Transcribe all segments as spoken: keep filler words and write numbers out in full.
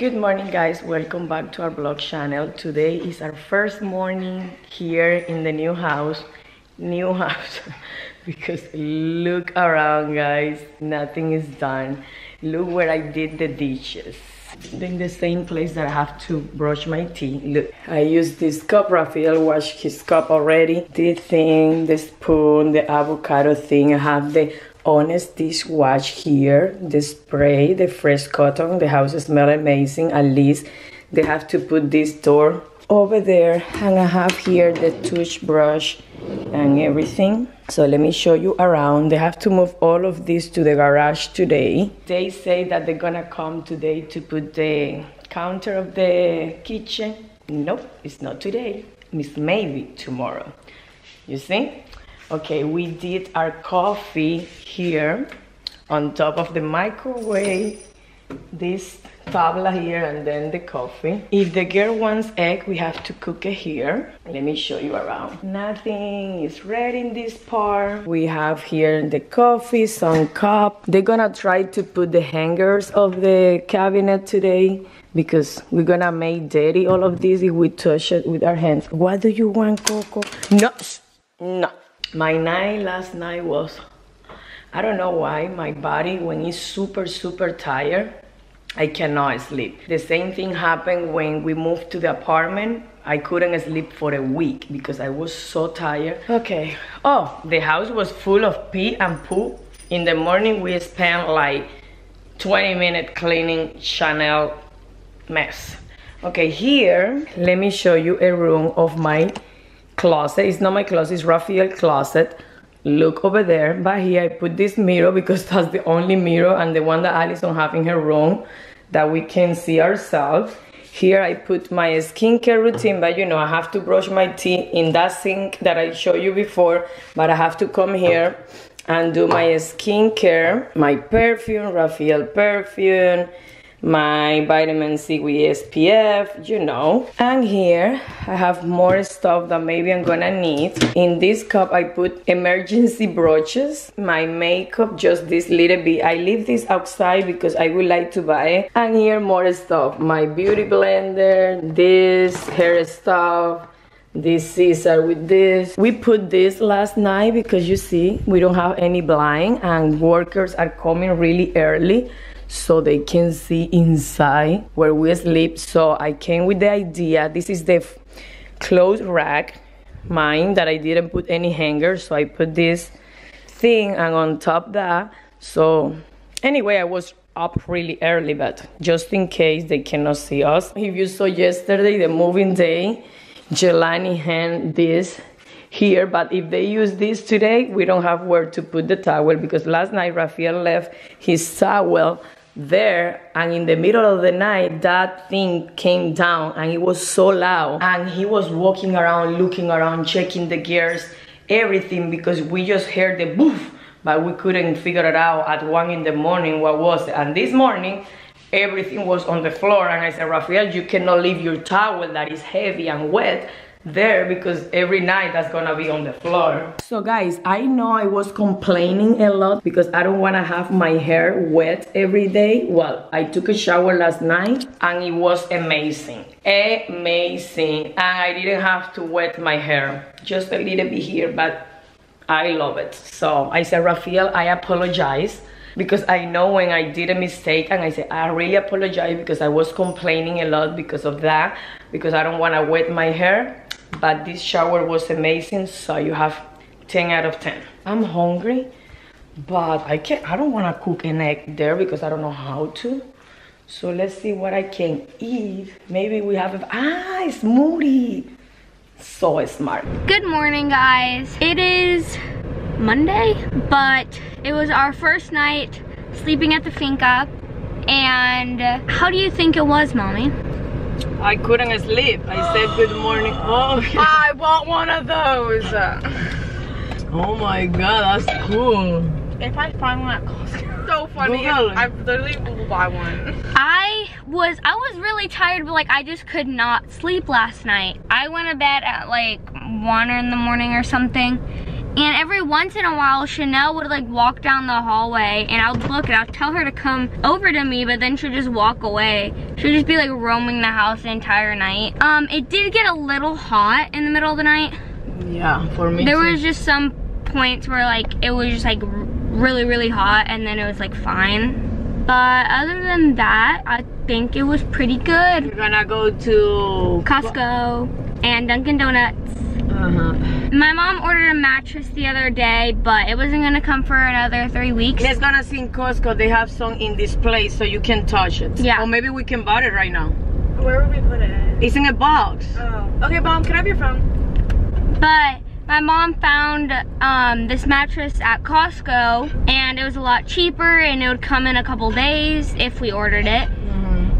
Good morning, guys. Welcome back to our vlog channel. Today is our first morning here in the new house. New house because look around, guys. Nothing is done. Look where I did the dishes. Then the same place that I have to brush my teeth. Look, I used this cup. Raphael washed his cup already. This thing, the spoon, the avocado thing. I have the Honest dishwash here, the spray, the fresh cotton. The house smells amazing. At least they have to put this door over there, and I have here the toothbrush and everything. So let me show you around. They have to move all of this to the garage today. They say that they're gonna come today to put the counter of the kitchen. Nope, it's not today. It's maybe tomorrow. You see? Okay, we did our coffee here on top of the microwave, this tabla here, and then the coffee. If the girl wants egg, we have to cook it here. Let me show you around. Nothing is red in this part. We have here the coffee, some cup. They're gonna try to put the hangers of the cabinet today, because we're gonna make dirty all of this if we touch it with our hands. What do you want, Coco? No, no. My night last night was, I don't know why, my body, when it's super, super tired, I cannot sleep. The same thing happened when we moved to the apartment. I couldn't sleep for a week because I was so tired. Okay. Oh, the house was full of pee and poo. In the morning, we spent like twenty minutes cleaning Chanel mess. Okay, here, let me show you a room of my closet. It's not my closet, it's Raphael's closet. Look over there. But here I put this mirror because that's the only mirror and the one that Alison have in her room that we can see ourselves. Here I put my skincare routine, but you know, I have to brush my teeth in that sink that I showed you before, but I have to come here and do my skincare, my perfume, Raphael perfume, my vitamin C with S P F, you know. And here I have more stuff that maybe I'm gonna need. In this cup I put emergency brooches, my makeup, just this little bit. I leave this outside because I would like to buy it. And here more stuff, my beauty blender, this hair stuff, this scissor with this. We put this last night because you see we don't have any blind and workers are coming really early, so they can see inside where we sleep. So I came with the idea, this is the clothes rack, mine, that I didn't put any hanger, so I put this thing and on top that. So anyway, I was up really early, but just in case they cannot see us. If you saw yesterday, the moving day, Jelani hand this here, but if they use this today, we don't have where to put the towel because last night Raphael left his towel there, and in the middle of the night that thing came down and it was so loud, and he was walking around, looking around, checking the gears, everything, because we just heard the boof, but we couldn't figure it out at one in the morning what was it. And this morning everything was on the floor, and I said, Raphael, you cannot leave your towel that is heavy and wet there, because every night that's gonna be on the floor. So guys, I know I was complaining a lot because I don't want to have my hair wet every day. Well, I took a shower last night and it was amazing, amazing, and I didn't have to wet my hair, just a little bit here, but I love it. So I said, Raphael, I apologize, because I know when I did a mistake, and I said, I really apologize because I was complaining a lot because of that, because I don't want to wet my hair. But this shower was amazing, so you have ten out of ten. I'm hungry, but I can't, I don't want to cook an egg there because I don't know how to. So let's see what I can eat. Maybe we have a ah, smoothie. So smart. Good morning, guys. It is Monday, but it was our first night sleeping at the finca. And how do you think it was, Mommy? I couldn't sleep. I said good morning. Oh, I want one of those. Oh my God, that's cool. If I find one at Costco, so funny. I literally will buy one. I was I was really tired, but like I just could not sleep last night. I went to bed at like one in the morning or something. And every once in a while, Chanel would like walk down the hallway and I would look and I would tell her to come over to me, but then she'd just walk away. She'd just be like roaming the house the entire night. Um, it did get a little hot in the middle of the night. Yeah, for me There too. was just some points where like, it was just like really, really hot and then it was like fine. But other than that, I think it was pretty good. We're gonna go to Costco and Dunkin' Donuts. Uh-huh. My mom ordered a mattress the other day, but it wasn't gonna come for another three weeks. It's gonna see in Costco. They have some in this place, so you can touch it. Yeah. Or maybe we can buy it right now. Where would we put it? It's in a box. Oh. Okay, mom. Can I have your phone? But my mom found um, this mattress at Costco, and it was a lot cheaper, and it would come in a couple days if we ordered it.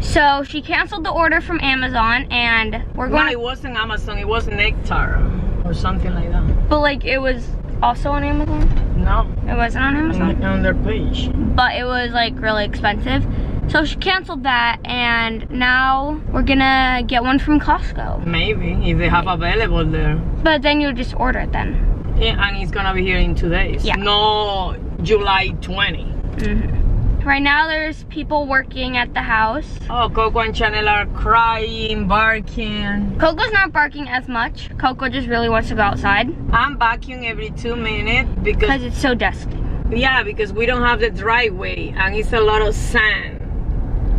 So she canceled the order from Amazon, and we're going. No, it wasn't Amazon. It was Nectar or something like that. But like, it was also on Amazon. No, it wasn't on Amazon. Not on their page. But it was like really expensive, so she canceled that, and now we're gonna get one from Costco. Maybe if they have available there. But then you just order it then. Yeah, and it's gonna be here in two days. Yeah. No, July twentieth. Mm-hmm. Right now there's people working at the house. Oh, Coco and Chanel are crying, barking. Coco's not barking as much. Coco just really wants to go outside. I'm vacuuming every two minutes because... Because it's so dusty. Yeah, because we don't have the driveway and it's a lot of sand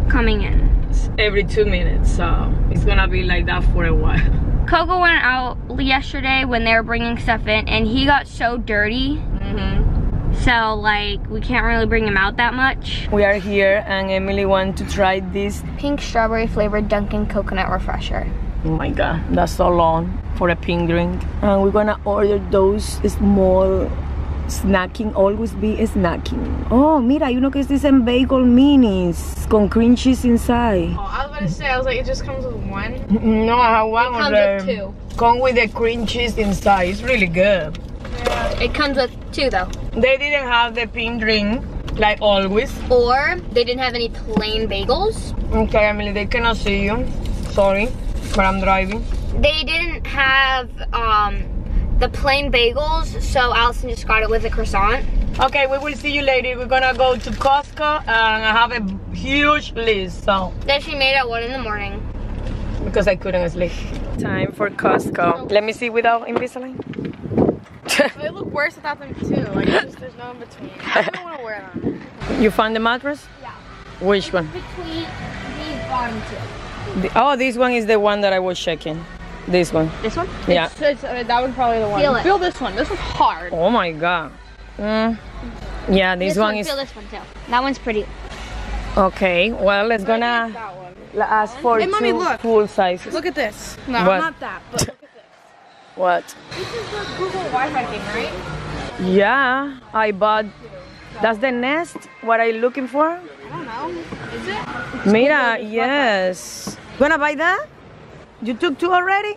coming in. It's every two minutes, so it's gonna be like that for a while. Coco went out yesterday when they were bringing stuff in and he got so dirty. Mm-hmm. So like, we can't really bring him out that much. We are here and Emily wants to try this pink strawberry flavored Dunkin' coconut refresher. Oh my god, that's so long for a pink drink. And we're gonna order those small snacking, always be snacking. Oh, mira, hay uno que dicen bagel minis con cream cheese inside. Oh, I was gonna say, I was like, it just comes with one? No, I have one on there. It comes with two. Come with the cream cheese inside, it's really good. It comes with two though. They didn't have the pink drink, like always. Or they didn't have any plain bagels. Okay, Emily, they cannot see you. Sorry, but I'm driving. They didn't have um, the plain bagels, so Allison just got it with a croissant. Okay, we will see you later. We're gonna go to Costco and I have a huge list, so. Then she made at one in the morning. Because I couldn't sleep. Time for Costco. Let me see without Invisalign. They look worse without them too, like just, there's no in between. I don't want to wear them. You found the mattress? Yeah. Which it's one? Between these bottom two. The, oh, this one is the one that I was checking. This one. This one? Yeah. It's, it's, uh, that one's probably the one. Feel, feel this one. This is hard. Oh my god. Mm. Yeah, this, this one, one is... Feel this one too. That one's pretty. Okay, well, it's gonna ask for hey, two mommy, look. full sizes. Look at this. No, what? Not that, but look at this. What? This is the Google Wi-Fi thing, right? Yeah, I bought. That's the Nest. What are you looking for? I don't know. Is it? Mira, yes. You gonna buy that? You took two already?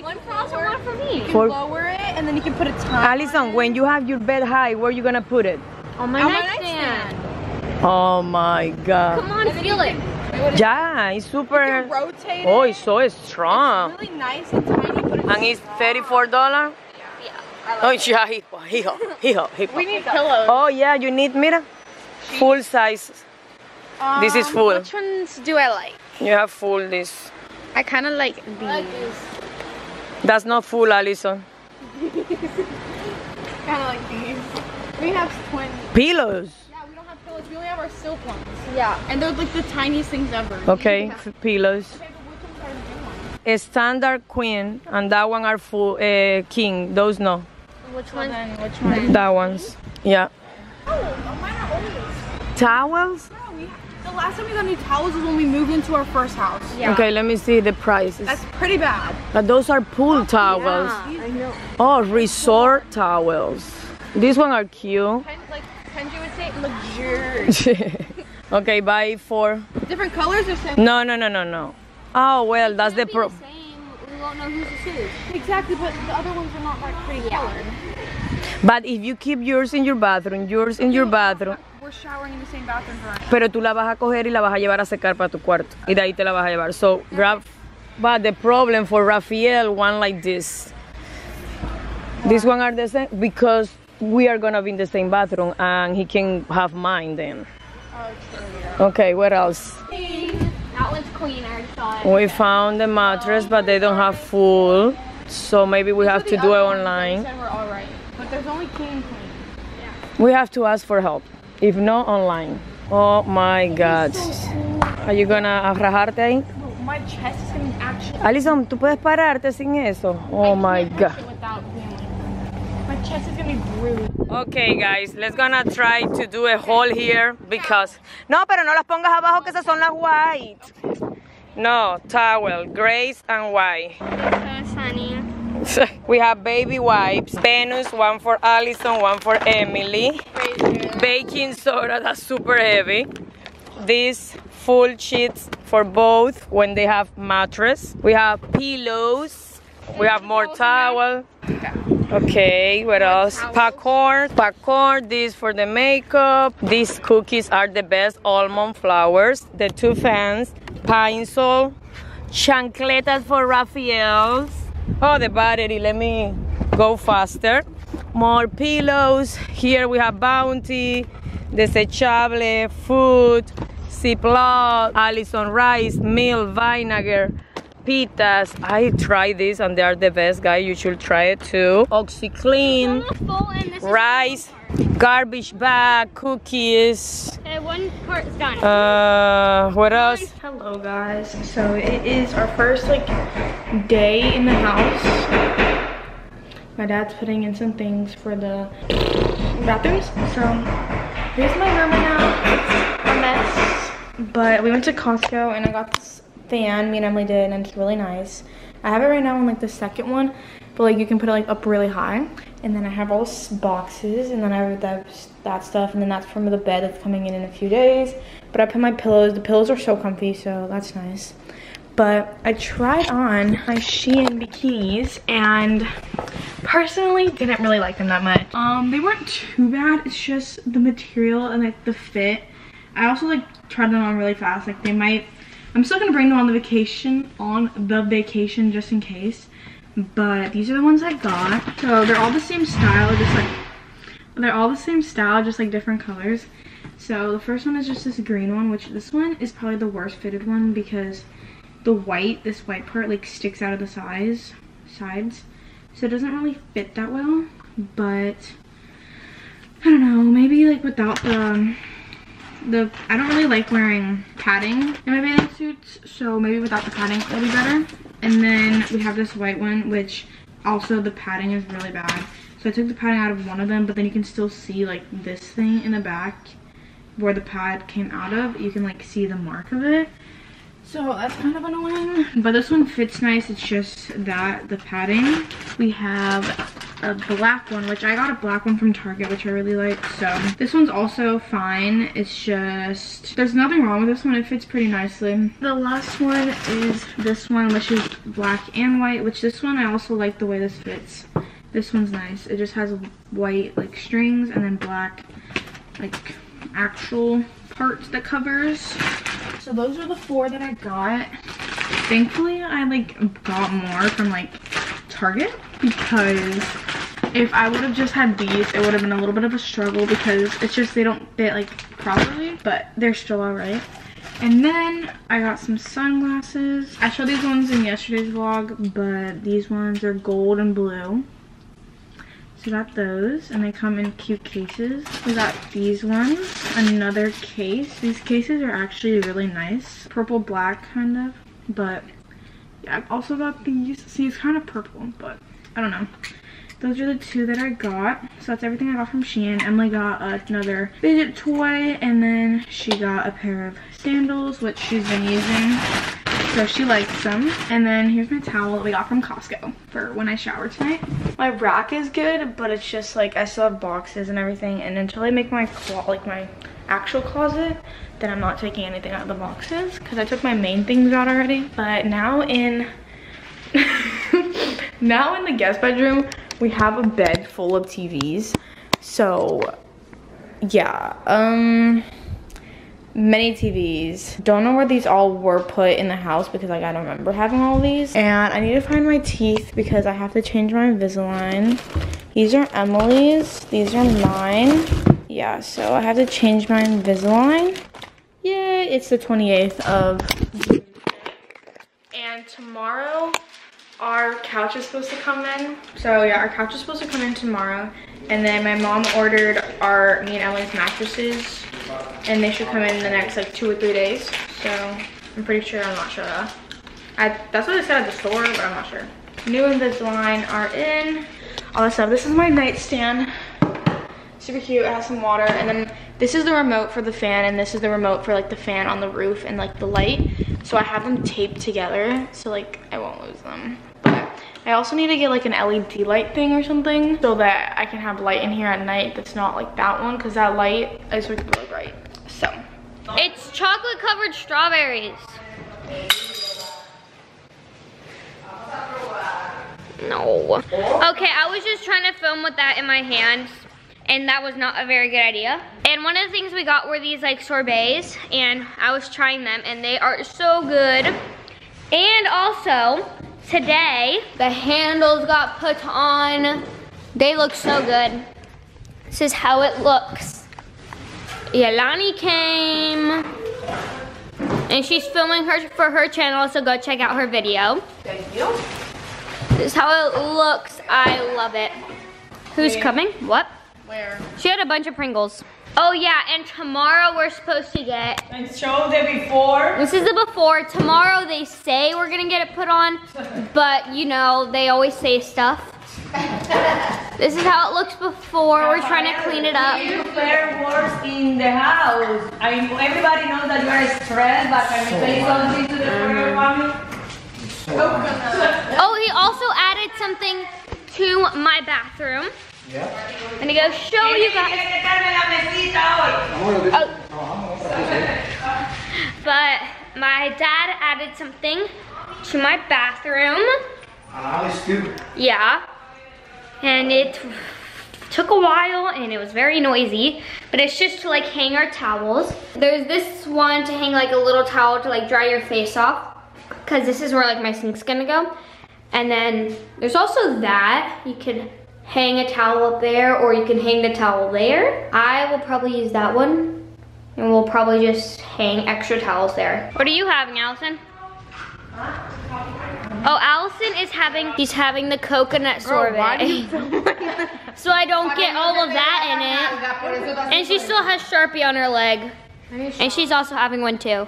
One for us and one for me. You can lower it and then you can put a tie. Allison, when you have your bed high, where are you gonna put it? On my nightstand. Oh my god. Come on, feel it. Yeah, it's super. Rotate. Oh, it's so strong. It's really nice and tiny. And it's thirty-four dollars? Yeah. Yeah. Oh, yeah. We need pillows. Oh, yeah, you need, mira. Jeez. Full size. Um, this is full. Which ones do I like? You have full, this. I kind of like these. Like That's not full, Allison. I kind of like these. We have twenty. Pillows? Yeah, we don't have pillows. We only have our silk ones. Yeah. And they're like the tiniest things ever. Okay, yeah. Pillows. Okay. A standard queen and that one are full uh, king. Those no. Which one? Which one? That one's. Yeah. Towels. Oh, mine are old. Towels? No, we, the last time we got new towels was when we moved into our first house. Yeah. Okay, let me see the prices. That's pretty bad. But those are pool oh, towels. Yeah, I know. Oh, resort cool. towels. These ones are cute. Kind of like Kenji would say, luxurious. Okay, buy four. Different colors or something? No, no, no, no, no. Oh well, that's the problem. We won't know who's the shoes. Exactly, but the other ones are not like pretty colored. But if you keep yours in your bathroom, yours in your bathroom. We're showering in the same bathroom for right now. Pero tú la vas a coger y la vas a llevar a secar para tu cuarto. Y de ahí te la vas a llevar. So grab. But the problem for Rafael, one like this. These one are the same because we are gonna be in the same bathroom and he can have mine then. Oh, true, yeah. Okay, what else? That one's clean, I thought. We found the mattress, but they don't have full. So maybe we have to do it online. Said we're all right, but there's only clean clean. Yeah. We have to ask for help. If not, online. Oh my God. Are you gonna rajarte ahí? My chest is gonna actually... Alison, ¿tú puedes pararte sin eso? Oh my God. My chest is gonna be bruised. Okay, guys, let's gonna try to do a haul here because... No, pero no las pongas abajo que esas son las white. No, towel, grays and white. It's so sunny. We have baby wipes. Venus, one for Alison, one for Emily. Baking soda, that's super heavy. These full sheets for both when they have mattress. We have pillows. We have more towel. Okay, what else? Popcorn, popcorn, this for the makeup. These cookies are the best, almond flowers. The two fans, Pine Sol, chancletas for Raphael's. Oh, the battery, let me go faster. More pillows. Here we have Bounty, desechable, food, Ziploc, Alison rice, milk, vinegar, pitas. I tried this and they are the best, guys. You should try it too. Oxyclean, rice, garbage bag, cookies. Okay, one part's done. Uh, what else? Hello, guys. So it is our first like day in the house. My dad's putting in some things for the bathrooms. So here's my room right now. It's a mess. But we went to Costco and I got this fan, me and Emily did, and it's really nice. I have it right now on like the second one, but like you can put it like up really high. And then I have all those boxes, and then I have that, that stuff, and then that's from the bed that's coming in in a few days. But I put my pillows, the pillows are so comfy, so that's nice. But I tried on my Shein bikinis and personally didn't really like them that much. Um, they weren't too bad, it's just the material and like the fit. I also like tried them on really fast, like they might, I'm still gonna bring them on the vacation, on the vacation just in case. But these are the ones I got. So they're all the same style, just like, they're all the same style, just like different colors. So the first one is just this green one, which this one is probably the worst fitted one because the white, this white part like sticks out of the size, sides. So it doesn't really fit that well, but I don't know, maybe like without the, the I don't really like wearing padding in my bathing suits, so maybe without the padding it'll be better. And then we have this white one, which also the padding is really bad. So I took the padding out of one of them, but then you can still see like this thing in the back where the pad came out of. You can like see the mark of it. So that's kind of annoying. But this one fits nice, it's just that, the padding. We have a black one, which I got a black one from Target, which I really like. So this one's also fine. It's just, there's nothing wrong with this one. It fits pretty nicely. The last one is this one, which is black and white, which this one, I also like the way this fits. This one's nice. It just has white like strings and then black like actual parts that covers. So those are the four that I got. Thankfully, I like got more from like Target because if I would have just had these, it would have been a little bit of a struggle because it's just they don't fit like properly, but they're still all right. And then I got some sunglasses. I showed these ones in yesterday's vlog, but these ones are gold and blue. So I got those and they come in cute cases. We got these ones, another case. These cases are actually really nice. Purple black kind of, but yeah, I've also got these. See, it's kind of purple, but I don't know. Those are the two that I got. So that's everything I got from Shein. Emily got uh, another fidget toy and then she got a pair of sandals, which she's been using. So she likes them. And then here's my towel that we got from Costco for when I shower tonight. My rack is good, but it's just like I still have boxes and everything, and until I make my clo like my actual closet, then I'm not taking anything out of the boxes because I took my main things out already. But now in now in the guest bedroom, we have a bed full of T Vs. So yeah, um many T Vs. Don't know where these all were put in the house because like I don't remember having all these. And I need to find my teeth because I have to change my Invisalign. These are Emily's, these are mine. Yeah, so I have to change my Invisalign. Yay, it's the twenty-eighth of June. And tomorrow our couch is supposed to come in. So yeah, our couch is supposed to come in tomorrow. And then my mom ordered our, me and Emily's mattresses, and they should come in the next like two or three days. So I'm pretty sure, I'm not sure though. I, that's what it said at the store, but I'm not sure. New Invisalign are in, all that stuff. This is my nightstand, super cute, it has some water. And then this is the remote for the fan, and this is the remote for like the fan on the roof and like the light. So I have them taped together, so like I won't lose them. I also need to get like an L E D light thing or something so that I can have light in here at night that's not like that one, because that light is really bright. So it's chocolate covered strawberries. No. Okay, I was just trying to film with that in my hands, and that was not a very good idea. And one of the things we got were these like sorbets, and I was trying them and they are so good. And also, today, the handles got put on. They look so good. This is how it looks. Jelani came, and she's filming her for her channel, so go check out her video. Thank you. This is how it looks. I love it. Who's Wait. coming? What? Where? She had a bunch of Pringles. Oh yeah, and tomorrow we're supposed to get. And show the before. This is the before. Tomorrow they say we're gonna get it put on, but you know, they always say stuff. This is how it looks before. We're trying to clean it up. You wear words in the house. I mean, everybody knows that you are stressed, but can you say something to the prayer, mommy? Oh, he also added something to my bathroom. Yeah. I'm gonna go show you guys. Oh. But my dad added something to my bathroom. Yeah. And it took a while and it was very noisy, but it's just to like hang our towels. There's this one to hang like a little towel to like dry your face off, because this is where like my sink's gonna go. And then there's also that you could hang a towel up there, or you can hang the towel there. I will probably use that one, and we'll probably just hang extra towels there. What are you having, Allison? Oh, Allison is having, he's having the coconut sorbet. Girl, why do you so I don't get all of that in it. And she still has Sharpie on her leg. And she's also having one too.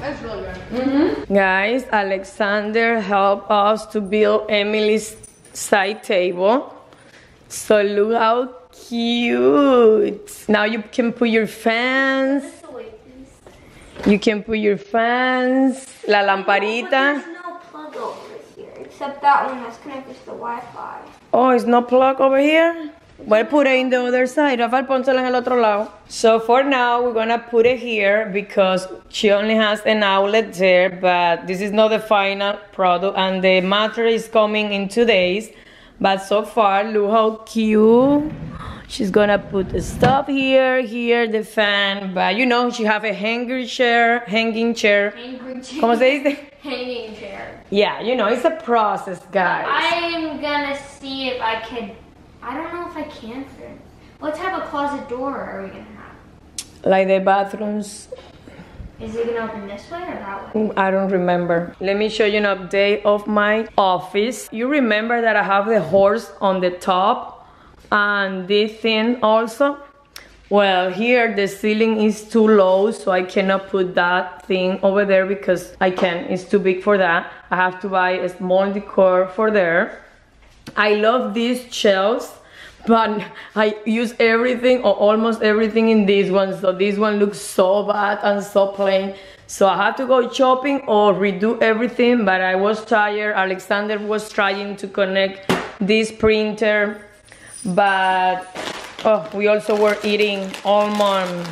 That's really good. Mm-hmm. Guys, Alexander helped us to build Emily's side table. So look how cute. Now you can put your fans. You can put your fans, la lamparita. There's no plug over here, except that one that's connected to the Wi-Fi. Oh, it's no plug over here? Well, put it in the other side. Rafael, pónselo en el otro lado. So for now, we're gonna put it here because she only has an outlet there, but this is not the final product, and the material is coming in two days. But so far, look how cute. She's gonna put the stuff here, here, the fan. But you know, she have a hanger chair, hanging chair. Hanging chair. ¿Cómo se dice? Hanging chair. Yeah, you know, it's a process, guys. I am gonna see if I can, I don't know if I can fit. What type of closet door are we gonna have? Like the bathrooms. Is it gonna open this way or that way? I don't remember. Let me show you an update of my office. You remember that I have the horse on the top and this thing also? Well, here the ceiling is too low, so I cannot put that thing over there because I can't, it's too big for that. I have to buy a small decor for there. I love these shelves, but I use everything or almost everything in this one, so this one looks so bad and so plain. So I had to go shopping or redo everything, but I was tired. Alexander was trying to connect this printer, but oh, we also were eating almond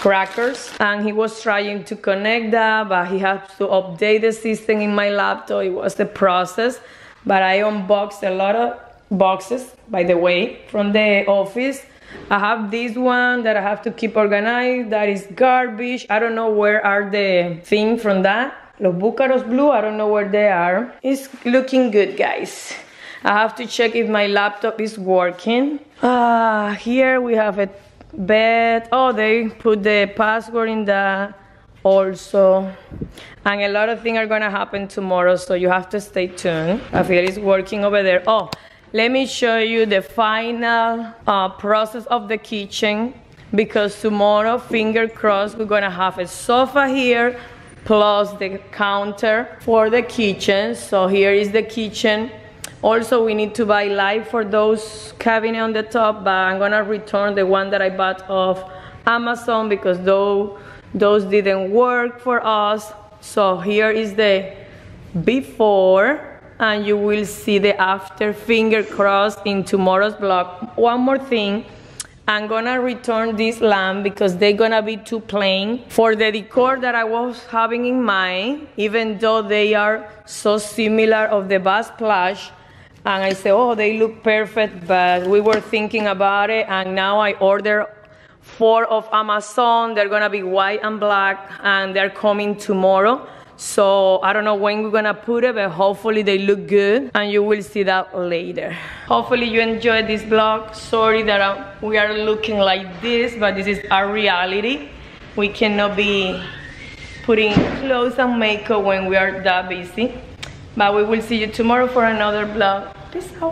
crackers, and he was trying to connect that, but he had to update the system in my laptop. It was the process, but I unboxed a lot of boxes, by the way, from the office. I have this one that I have to keep organized. That is garbage. I don't know where are the thing from that. Los Búcaros Blue, I don't know where they are. It's looking good, guys. I have to check if my laptop is working. Ah, uh, here we have a bed. Oh, they put the password in the also. And a lot of things are gonna happen tomorrow, so you have to stay tuned. I feel it's working over there. Oh, let me show you the final uh, process of the kitchen, because tomorrow, finger crossed, we're gonna have a sofa here plus the counter for the kitchen. So here is the kitchen. Also, we need to buy light for those cabinets on the top, but I'm gonna return the one that I bought off Amazon because though those didn't work for us. So here is the before, and you will see the after, finger crossed, in tomorrow's vlog. One more thing, I'm gonna return this lamp because they're gonna be too plain for the decor that I was having in mind, even though they are so similar of the bus plush. And I say, oh, they look perfect, but we were thinking about it, and now I order four of Amazon. They're gonna be white and black, and they're coming tomorrow. So I don't know when we're gonna put it, but hopefully they look good, and you will see that later. Hopefully you enjoyed this vlog. Sorry that I'm, we are looking like this, but this is our reality. We cannot be putting clothes and makeup when we are that busy. But we will see you tomorrow for another vlog. Peace out.